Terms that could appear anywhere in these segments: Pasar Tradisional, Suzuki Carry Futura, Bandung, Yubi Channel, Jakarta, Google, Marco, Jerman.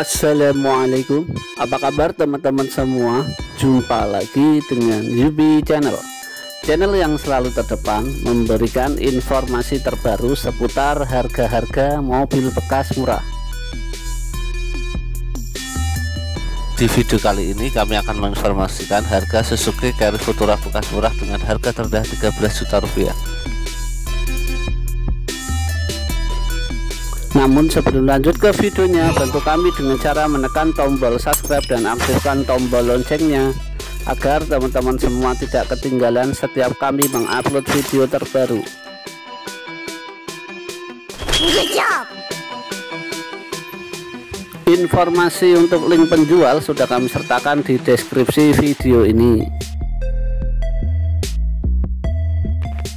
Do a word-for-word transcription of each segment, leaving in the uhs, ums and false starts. Assalamualaikum, apa kabar teman-teman semua? Jumpa lagi dengan Yubi Channel, channel yang selalu terdepan memberikan informasi terbaru seputar harga-harga mobil bekas murah. Di video kali ini kami akan menginformasikan harga Suzuki Carry Futura bekas murah dengan harga terendah tiga belas juta rupiah. Namun sebelum lanjut ke videonya, bantu kami dengan cara menekan tombol subscribe dan aktifkan tombol loncengnya agar teman-teman semua tidak ketinggalan setiap kami mengupload video terbaru. Informasi untuk link penjual sudah kami sertakan di deskripsi video ini.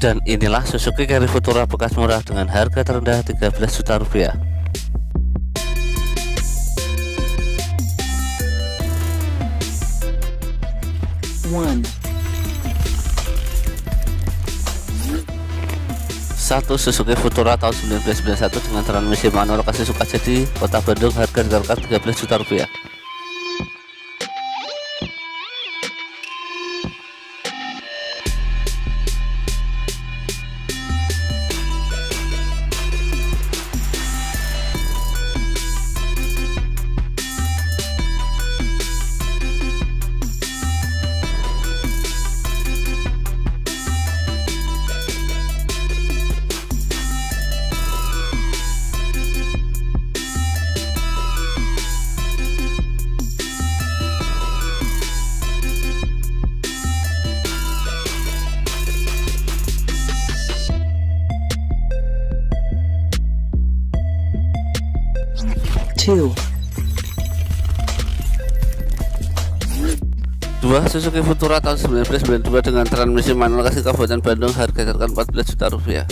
Dan inilah Suzuki Carry Futura bekas murah dengan harga terendah tiga belas juta rupiah. One. Satu Suzuki Futura tahun seribu sembilan ratus sembilan puluh satu dengan transmisi manual lokasi Sukajadi, Kota Bandung, harga ditetapkan tiga belas juta rupiah. Dua Suzuki Futura tahun seribu sembilan ratus sembilan puluh dua dengan transmisi manual lokasi Kabupaten Bandung, harga ditetapkan empat belas juta rupiah.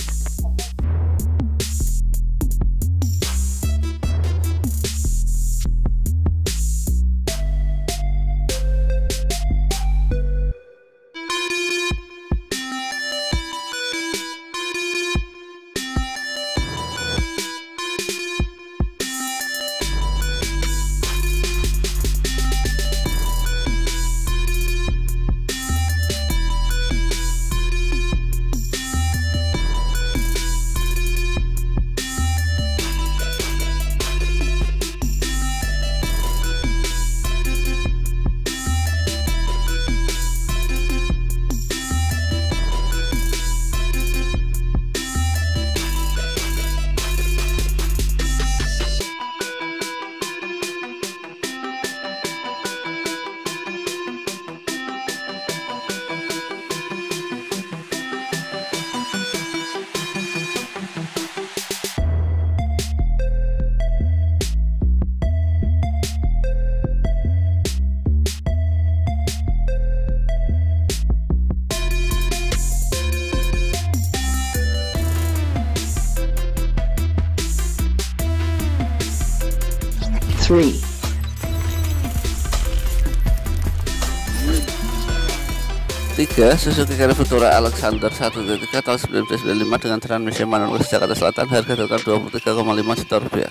Three. Tiga Suzuki Carry Futura Alexander satu titik tiga tahun seribu sembilan ratus sembilan puluh lima dengan transmisi manual ke Jakarta Selatan, harga ditetapkan dua puluh tiga koma lima juta rupiah.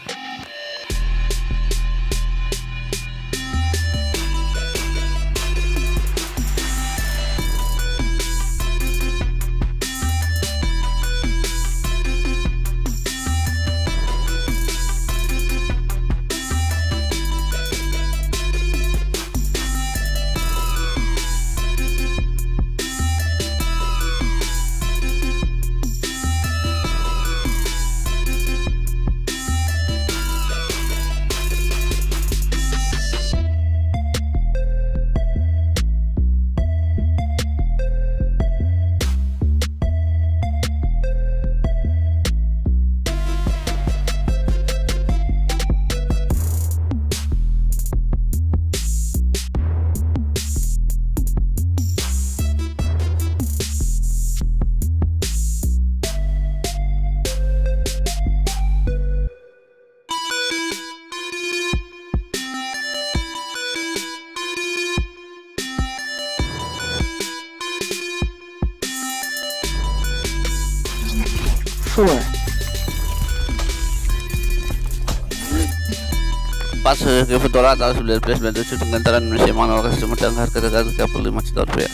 Empat Suzuki Futura tahun seribu sembilan ratus sembilan puluh tujuh dengan kendaraan Indonesia manual custom dengan harga tiga puluh lima juta rupiah.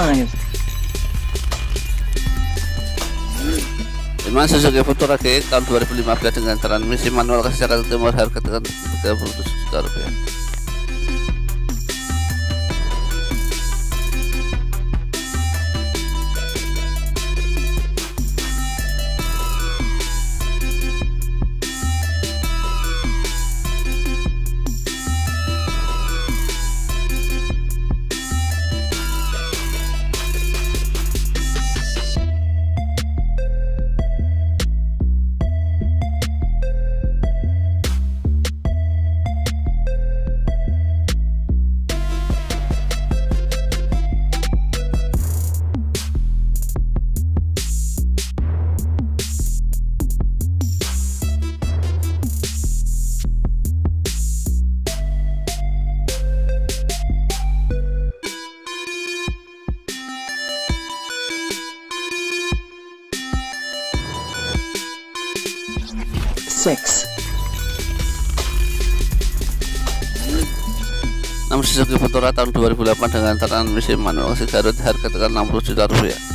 lima. Lima Suzuki Futura G tahun dua ribu lima belas dengan transmisi manual khas Jakarta Timur harga tiga puluh tujuh juta rupiah. enam. Suzuki Futura tahun dua ribu delapan dengan transmisi manual khas Garut harga enam puluh juta rupiah. tujuh.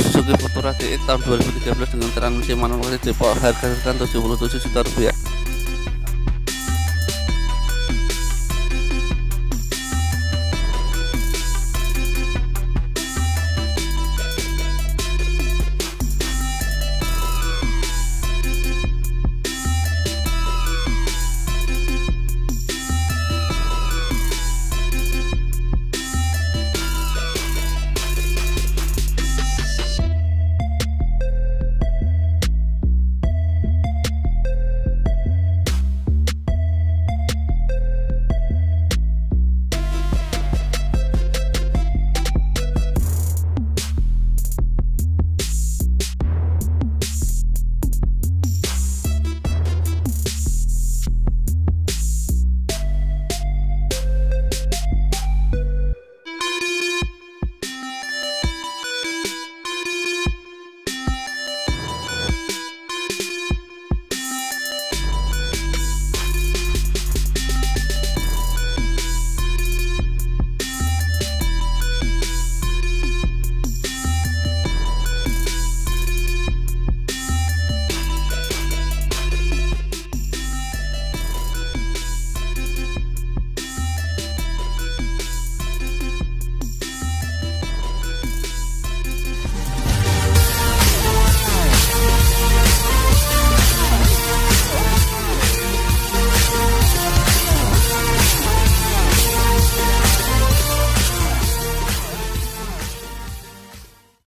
Suzuki Futura G E tahun dua ribu tiga belas dengan transmisi manual Depok harga tujuh puluh tujuh juta rupiah.